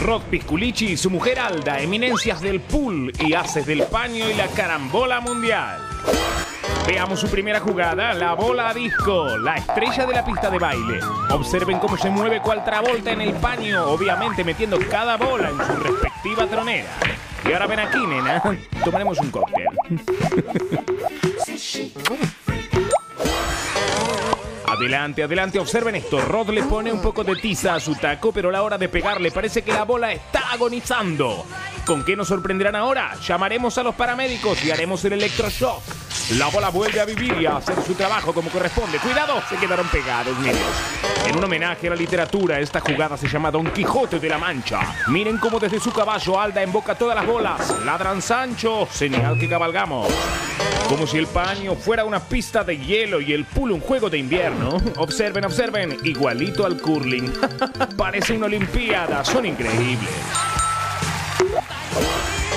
Rod Pisculichi y su mujer Alda, eminencias del pool y haces del paño y la carambola mundial. Veamos su primera jugada, la bola a disco, la estrella de la pista de baile. Observen cómo se mueve cual Travolta en el paño, obviamente metiendo cada bola en su respectiva tronera. Y ahora ven aquí, nena, tomaremos un cóctel. Adelante, adelante, observen esto. Rod le pone un poco de tiza a su taco, pero a la hora de pegarle parece que la bola está agonizando. ¿Con qué nos sorprenderán ahora? Llamaremos a los paramédicos y haremos el electroshock. La bola vuelve a vivir y a hacer su trabajo como corresponde. ¡Cuidado! Se quedaron pegados, miren. En un homenaje a la literatura, esta jugada se llama Don Quijote de la Mancha. Miren cómo desde su caballo Alda emboca todas las bolas. Ladran Sancho, señal que cabalgamos. Como si el paño fuera una pista de hielo y el pool un juego de invierno. Observen, observen. Igualito al curling. Parece una olimpiada. Son increíbles.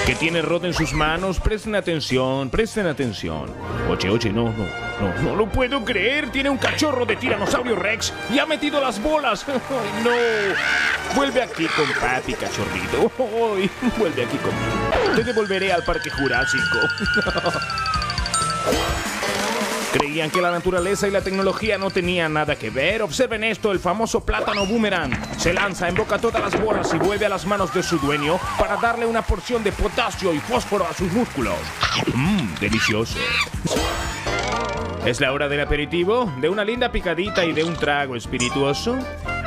¿Qué tiene Rod en sus manos? Presten atención, presten atención. Oye, oye, no lo puedo creer. Tiene un cachorro de tiranosaurio Rex y ha metido las bolas. Oh, no. Vuelve aquí con papi, cachorrito. Oh, vuelve aquí conmigo. Te devolveré al Parque Jurásico. Creían que la naturaleza y la tecnología no tenían nada que ver. Observen esto, el famoso plátano boomerang. Se lanza, emboca todas las bolas y vuelve a las manos de su dueño para darle una porción de potasio y fósforo a sus músculos. Mmm, delicioso. ¿Es la hora del aperitivo? ¿De una linda picadita y de un trago espirituoso?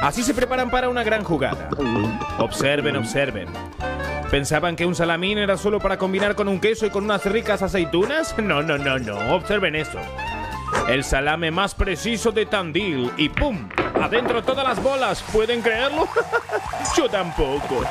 Así se preparan para una gran jugada. Observen, observen. ¿Pensaban que un salamín era solo para combinar con un queso y con unas ricas aceitunas? No. Observen eso. El salame más preciso de Tandil y ¡pum! Adentro todas las bolas. ¿Pueden creerlo? Yo tampoco.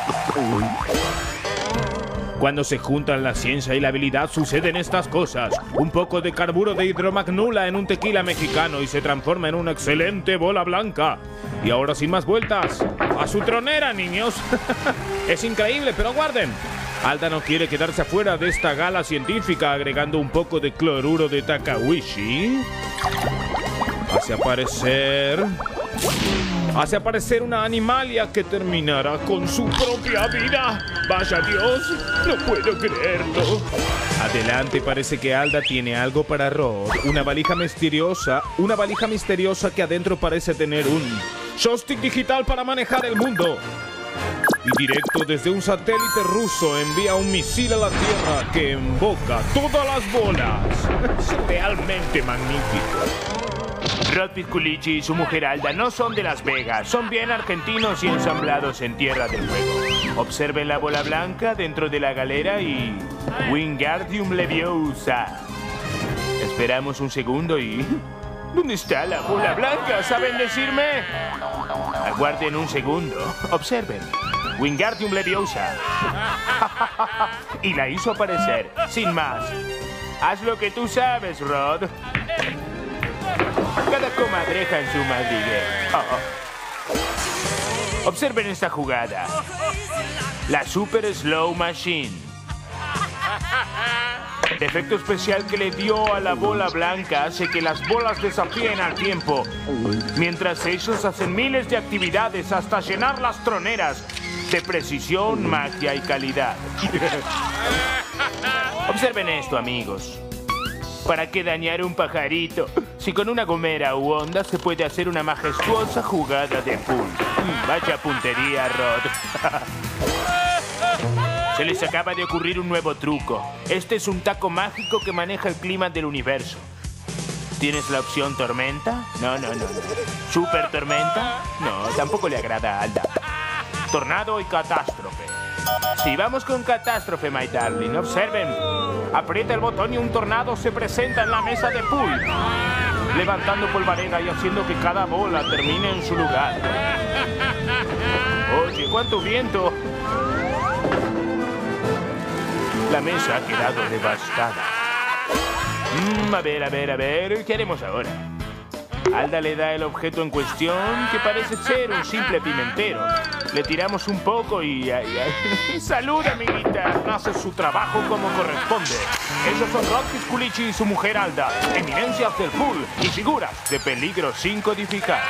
Cuando se juntan la ciencia y la habilidad suceden estas cosas. Un poco de carburo de hidromagnula en un tequila mexicano y se transforma en una excelente bola blanca. Y ahora sin más vueltas, ¡a su tronera, niños! Es increíble, pero aguarden. Alda no quiere quedarse afuera de esta gala científica agregando un poco de cloruro de Takawishi. Hace aparecer una animalia que terminará con su propia vida. ¡Vaya Dios! ¡No puedo creerlo! Adelante, parece que Alda tiene algo para Rod. Una valija misteriosa que adentro parece tener un joystick digital para manejar el mundo. Y directo desde un satélite ruso envía un misil a la Tierra que emboca todas las bolas. Es realmente magnífico. Rod Pisculichi y su mujer Alda no son de Las Vegas, son bien argentinos y ensamblados en Tierra del Fuego. Observen la bola blanca dentro de la galera y... Wingardium Leviosa. Esperamos un segundo y... ¿Dónde está la bola blanca? ¿Saben decirme? Aguarden un segundo. Observen. Wingardium Leviosa. Y la hizo aparecer, sin más. Haz lo que tú sabes, Rod. Cada comadreja en su madriguera. Oh. Observen esta jugada. La Super Slow Machine. El efecto especial que le dio a la bola blanca hace que las bolas desafíen al tiempo, mientras ellos hacen miles de actividades hasta llenar las troneras de precisión, magia y calidad. Observen esto, amigos. ¿Para qué dañar un pajarito? Si con una gomera u onda se puede hacer una majestuosa jugada de pool. Vaya puntería, Rod. Se les acaba de ocurrir un nuevo truco. Este es un taco mágico que maneja el clima del universo. ¿Tienes la opción tormenta? No. ¿Super tormenta? No, tampoco le agrada a Alda. Tornado y catástrofe. Sí, vamos con catástrofe, my darling. Observen. Aprieta el botón y un tornado se presenta en la mesa de pool, levantando polvareda y haciendo que cada bola termine en su lugar. Oye, cuánto viento. La mesa ha quedado devastada. A ver, ¿qué haremos ahora? Alda le da el objeto en cuestión, que parece ser un simple pimentero. Le tiramos un poco y... ¡Salud, amiguita! Hace su trabajo como corresponde. Ellos son Rod Pisculichi y su mujer Alda, eminencias del pool y figuras de peligro sin codificar.